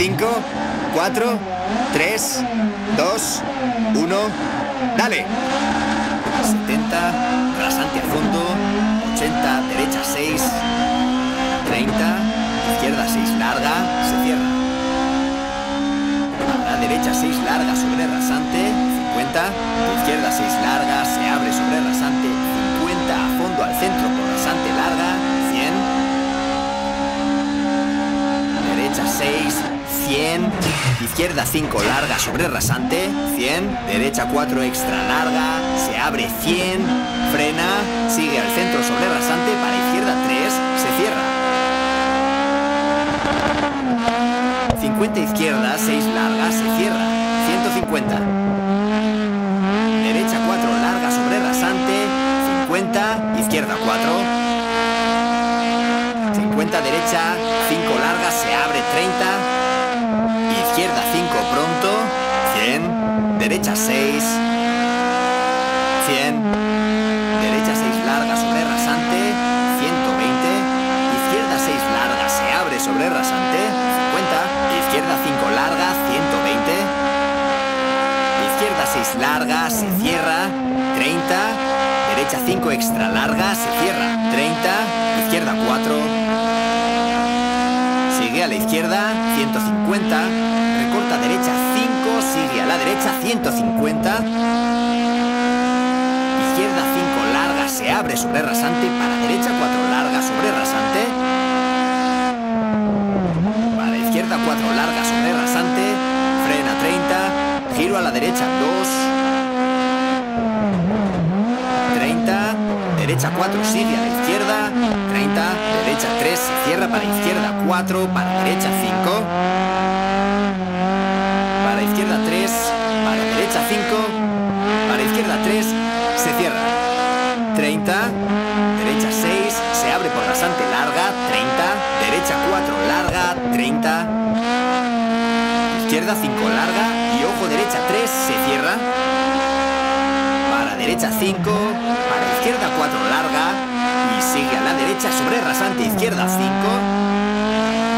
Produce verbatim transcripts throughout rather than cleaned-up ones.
cinco, cuatro, tres, dos, uno, ¡dale! setenta, rasante al fondo, ochenta, derecha seis, treinta, izquierda seis, larga, se cierra. A la derecha seis, larga, sobre rasante, cincuenta, izquierda seis, larga, se abre sobre rasante, cincuenta, a fondo al centro con rasante larga, cien, derecha seis, cien, izquierda cinco, larga, sobre rasante, cien, derecha cuatro, extra larga, se abre cien, frena, sigue al centro sobre rasante, para izquierda tres, se cierra. cincuenta izquierda, seis larga, se cierra, ciento cincuenta. Derecha cuatro, larga, sobre rasante, cincuenta, izquierda cuatro. cincuenta, derecha cinco, larga, se abre treinta. Izquierda cinco, pronto, cien, derecha seis, cien, derecha seis, larga, sobre rasante, ciento veinte, izquierda seis, larga, se abre sobre rasante, cincuenta, izquierda cinco, larga, ciento veinte, izquierda seis, larga, se cierra, treinta, derecha cinco, extra larga, se cierra, treinta, izquierda cuatro, sigue a la izquierda, ciento cincuenta, recorta derecha cinco, sigue a la derecha, ciento cincuenta, izquierda cinco, larga, se abre sobre rasante, para derecha cuatro, larga, sobre rasante, para izquierda cuatro, larga, sobre rasante, frena treinta, giro a la derecha dos, treinta, derecha cuatro, sigue a la izquierda, treinta, derecha tres, se cierra, para izquierda cuatro, para derecha cinco, para izquierda tres, para derecha cinco, para izquierda tres, se cierra, treinta, derecha seis, se abre por rasante larga, treinta, derecha cuatro, larga, treinta, izquierda cinco, larga, y ojo, derecha tres, se cierra, para derecha cinco, para izquierda cuatro, larga, y sigue a la derecha sobre rasante, izquierda cinco,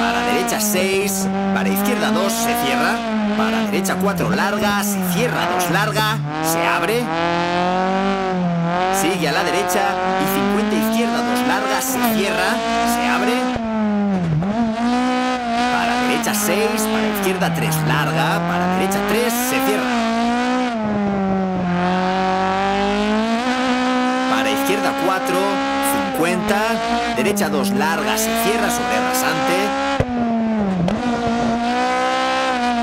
para derecha seis, para izquierda dos, se cierra, para derecha cuatro, larga, se cierra dos, larga, se abre, sigue a la derecha y cincuenta, izquierda dos, larga, se cierra, se abre, para derecha seis, para izquierda tres, larga, para derecha tres, se cierra. Para izquierda cuatro, cincuenta, derecha dos, larga, se cierra sobre rasante.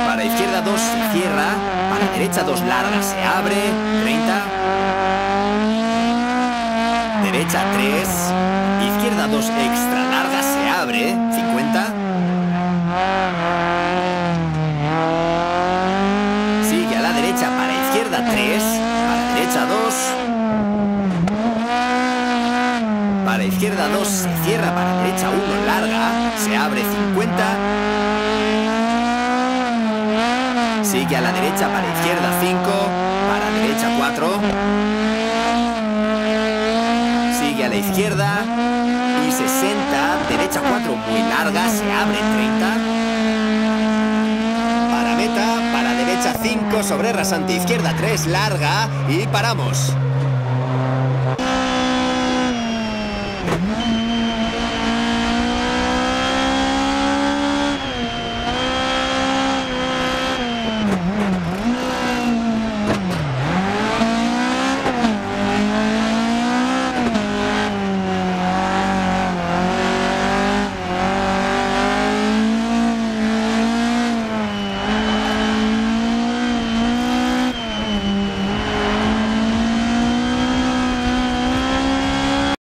Para izquierda dos, se cierra, para derecha dos, larga, se abre, treinta. Derecha tres, izquierda dos, extra larga, se abre, cincuenta. Sigue a la derecha, para izquierda tres, para derecha dos. Para izquierda dos, se cierra, para derecha uno, larga, se abre, cincuenta. Sigue a la derecha, para izquierda cinco, para derecha cuatro. Sigue a la izquierda y sesenta, derecha cuatro, muy larga, se abre, treinta. Para meta, para derecha cinco, sobre rasante, izquierda tres, larga, y paramos.